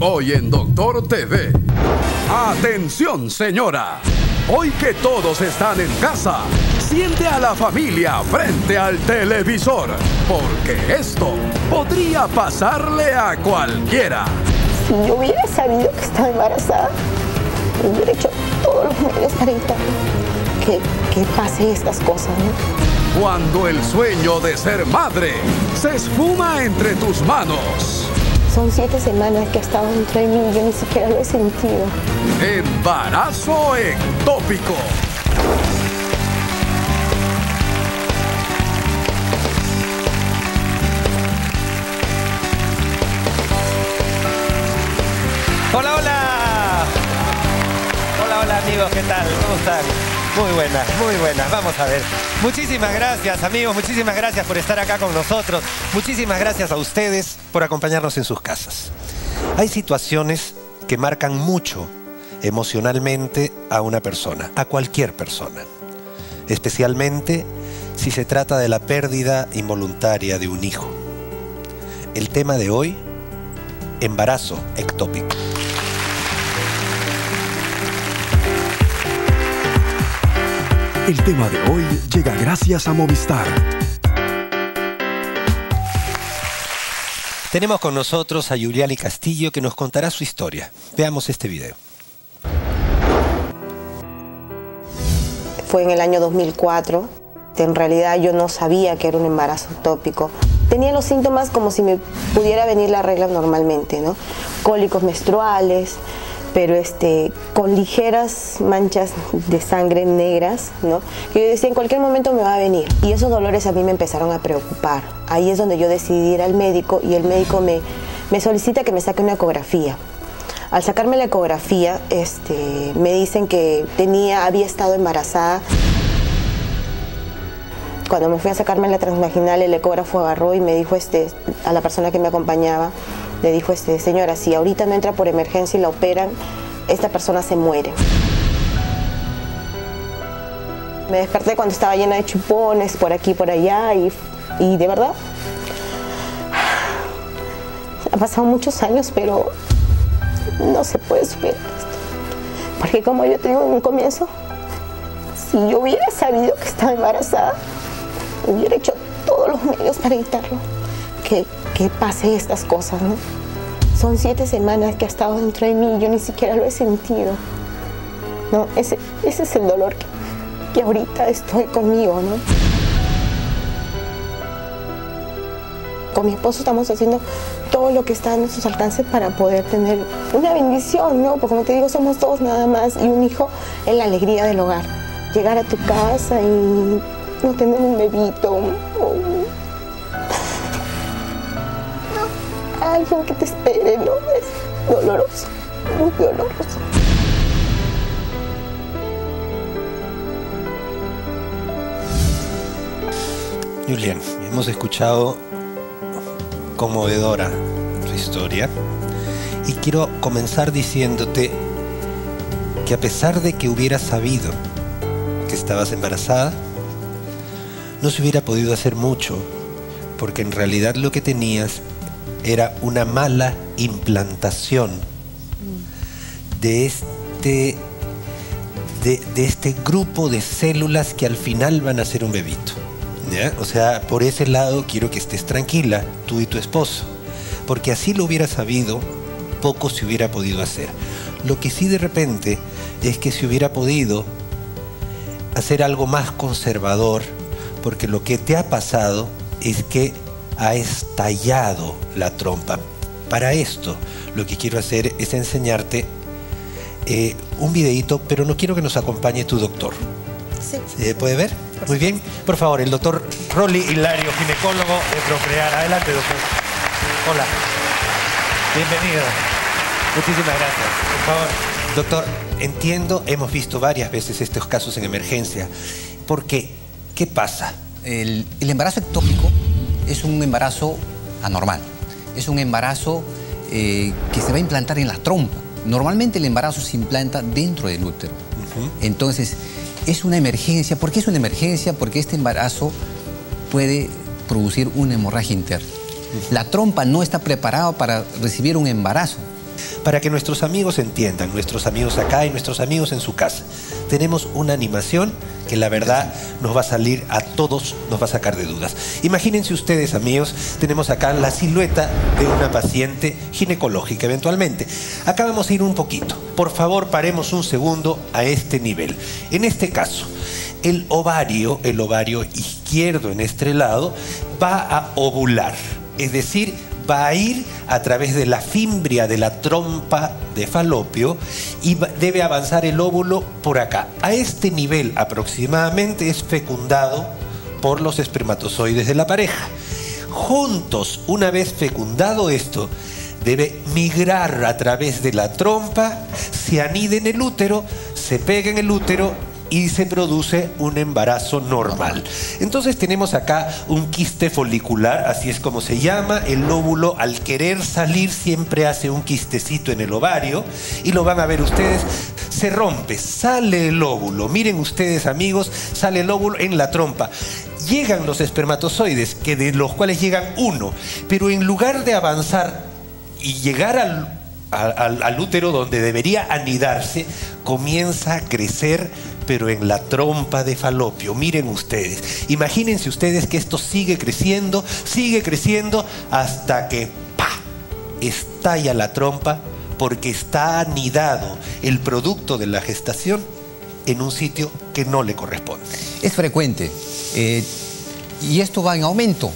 Hoy en Doctor TV. ¡Atención, señora! Hoy que todos están en casa, siente a la familia frente al televisor, porque esto podría pasarle a cualquiera. Si yo hubiera sabido que estaba embarazada, yo hubiera hecho todo lo que me hubiera estado que pase estas cosas, ¿no? Cuando el sueño de ser madre se esfuma entre tus manos. Son 7 semanas que he estado dentro de mí y yo ni siquiera lo he sentido. Embarazo ectópico. Hola, hola. Hola, hola amigos, ¿qué tal? ¿Cómo están? Muy buenas, muy buenas. Vamos a ver. Muchísimas gracias amigos, muchísimas gracias por estar acá con nosotros. Muchísimas gracias a ustedes por acompañarnos en sus casas. Hay situaciones que marcan mucho emocionalmente a una persona, a cualquier persona. Especialmente si se trata de la pérdida involuntaria de un hijo. El tema de hoy, embarazo ectópico. El tema de hoy llega gracias a Movistar. Tenemos con nosotros a Yuliana Castillo que nos contará su historia. Veamos este video. Fue en el año 2004. En realidad yo no sabía que era un embarazo ectópico. Tenía los síntomas como si me pudiera venir la regla normalmente, ¿no? Cólicos menstruales, pero con ligeras manchas de sangre negras, ¿no? Que yo decía, en cualquier momento me va a venir. Y esos dolores a mí me empezaron a preocupar. Ahí es donde yo decidí ir al médico y el médico me solicita que me saque una ecografía. Al sacarme la ecografía, me dicen que había estado embarazada. Cuando me fui a sacarme la transvaginal, el ecógrafo agarró y me dijo, a la persona que me acompañaba, le dijo, señora, si ahorita no entra por emergencia y la operan, esta persona se muere. Me desperté cuando estaba llena de chupones, por aquí, por allá, y de verdad, han pasado muchos años, pero no se puede superar esto. Porque como yo te digo en un comienzo, si yo hubiera sabido que estaba embarazada, hubiera hecho todos los medios para evitarlo. Que pase estas cosas, ¿no? Son 7 semanas que ha estado dentro de mí y yo ni siquiera lo he sentido, ¿no? Ese es el dolor que ahorita estoy conmigo, ¿no? Con mi esposo estamos haciendo todo lo que está a nuestros alcances para poder tener una bendición, ¿no? Porque como te digo, somos dos nada más y un hijo es la alegría del hogar. Llegar a tu casa y no tener un bebito, alguien que te espere, ¿no? Es doloroso, muy doloroso. Yuliana, hemos escuchado conmovedora tu historia y quiero comenzar diciéndote que a pesar de que hubieras sabido que estabas embarazada, no se hubiera podido hacer mucho porque en realidad lo que tenías era una mala implantación de este grupo de células que al final van a ser un bebito, ¿ya? O sea, por ese lado quiero que estés tranquila, tú y tu esposo, porque así lo hubiera sabido, poco se hubiera podido hacer. Lo que sí de repente es que se hubiera podido hacer algo más conservador, porque lo que te ha pasado es que ha estallado la trompa. Para esto, lo que quiero hacer es enseñarte un videíto, pero no quiero que nos acompañe tu doctor. Sí. ¿Se puede ver? Muy bien. Por favor, el doctor Roly Hilario, ginecólogo de Procrear. Adelante, doctor. Hola. Bienvenido. Muchísimas gracias. Por favor. Doctor, entiendo, hemos visto varias veces estos casos en emergencia. ¿Por qué? ¿Qué pasa? El embarazo ectópico es un embarazo anormal, es un embarazo que se va a implantar en la trompa. Normalmente el embarazo se implanta dentro del útero. Entonces, es una emergencia. ¿Por qué es una emergencia? Porque este embarazo puede producir una hemorragia interna. La trompa no está preparada para recibir un embarazo. para que nuestros amigos entiendan, nuestros amigos acá y nuestros amigos en su casa. Tenemos una animación que la verdad nos va a salir a todos, nos va a sacar de dudas. Imagínense ustedes, amigos, tenemos acá la silueta de una paciente ginecológica eventualmente. Acá vamos a ir un poquito. Por favor, paremos un segundo a este nivel. En este caso, el ovario izquierdo en este lado, va a ovular, es decir, va a ir a través de la fimbria de la trompa de falopio y debe avanzar el óvulo por acá. A este nivel aproximadamente es fecundado por los espermatozoides de la pareja. Juntos, una vez fecundado esto, debe migrar a través de la trompa, se anida en el útero, se pega en el útero y se produce un embarazo normal. Entonces tenemos acá un quiste folicular, así es como se llama. El óvulo, al querer salir, siempre hace un quistecito en el ovario y lo van a ver ustedes. Se rompe, sale el óvulo. Miren ustedes, amigos, sale el óvulo en la trompa. Llegan los espermatozoides, que de los cuales llegan uno, pero en lugar de avanzar y llegar al útero donde debería anidarse, comienza a crecer, pero en la trompa de falopio. Miren ustedes, imagínense ustedes que esto sigue creciendo hasta que ¡pah!, estalla la trompa, porque está anidado el producto de la gestación en un sitio que no le corresponde. Es frecuente y esto va en aumento.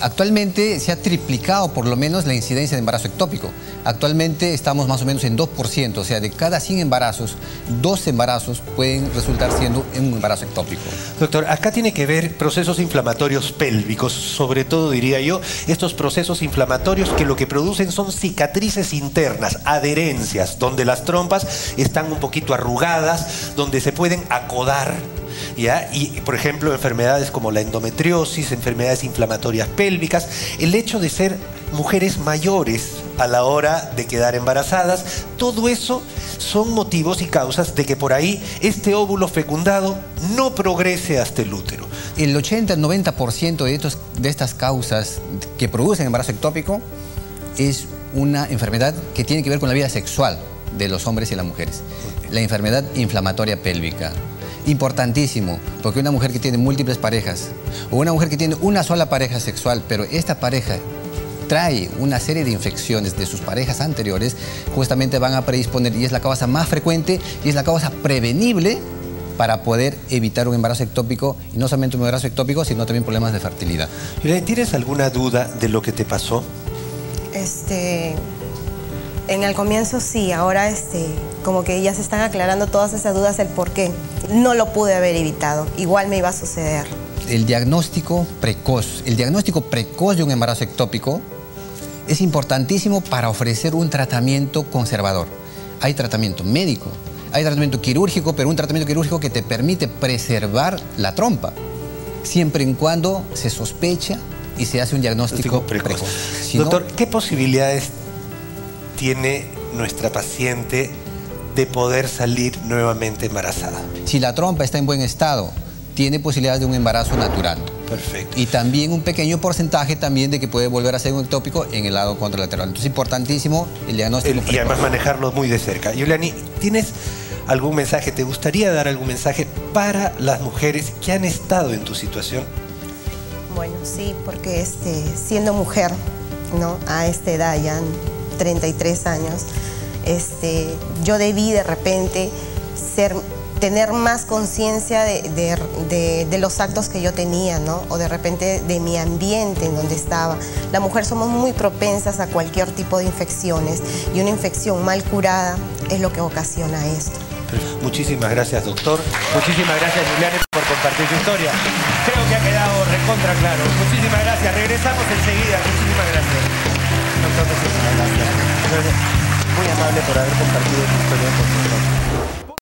Actualmente se ha triplicado por lo menos la incidencia de embarazo ectópico. Actualmente estamos más o menos en 2%, o sea, de cada 100 embarazos, 2 embarazos pueden resultar siendo un embarazo ectópico. Doctor, acá tiene que ver procesos inflamatorios pélvicos, sobre todo diría yo, estos procesos inflamatorios que lo que producen son cicatrices internas, adherencias, donde las trompas están un poquito arrugadas, donde se pueden acodar. ¿Ya? Y por ejemplo, enfermedades como la endometriosis, enfermedades inflamatorias pélvicas, el hecho de ser mujeres mayores a la hora de quedar embarazadas, todo eso son motivos y causas de que por ahí este óvulo fecundado no progrese hasta el útero. El 80-90% de estas causas que producen embarazo ectópico es una enfermedad que tiene que ver con la vida sexual de los hombres y las mujeres. La enfermedad inflamatoria pélvica. Importantísimo, porque una mujer que tiene múltiples parejas o una mujer que tiene una sola pareja sexual, pero esta pareja trae una serie de infecciones de sus parejas anteriores, justamente van a predisponer, y es la causa más frecuente y es la causa prevenible para poder evitar un embarazo ectópico, y no solamente un embarazo ectópico, sino también problemas de fertilidad. ¿Tienes alguna duda de lo que te pasó? En el comienzo sí, ahora como que ya se están aclarando todas esas dudas, el por qué. No lo pude haber evitado, igual me iba a suceder. El diagnóstico precoz de un embarazo ectópico es importantísimo para ofrecer un tratamiento conservador. Hay tratamiento médico, hay tratamiento quirúrgico, pero un tratamiento quirúrgico que te permite preservar la trompa, siempre y cuando se sospecha y se hace un diagnóstico precoz. Si Doctor, ¿qué posibilidades tiene nuestra paciente de poder salir nuevamente embarazada? Si la trompa está en buen estado, tiene posibilidades de un embarazo natural. Perfecto. Y también un pequeño porcentaje también de que puede volver a ser un ectópico en el lado contralateral. Entonces, importantísimo el diagnóstico precoz. Y además manejarlo muy de cerca. Yuliana, ¿tienes algún mensaje? ¿Te gustaría dar algún mensaje para las mujeres que han estado en tu situación? Bueno, sí, porque siendo mujer, ¿no?, a esta edad ya, 33 años, yo debí de repente tener más conciencia de los actos que yo tenía, ¿no? O de repente de mi ambiente en donde estaba. Las mujeres somos muy propensas a cualquier tipo de infecciones, y una infección mal curada es lo que ocasiona esto. Muchísimas gracias, doctor. Muchísimas gracias, Yuliana, por compartir su historia. Creo que ha quedado recontra claro. Muchísimas gracias. Regresamos enseguida. Muchísimas gracias. Doctor, muchísimas gracias. Muy amable por haber compartido su historia con nosotros.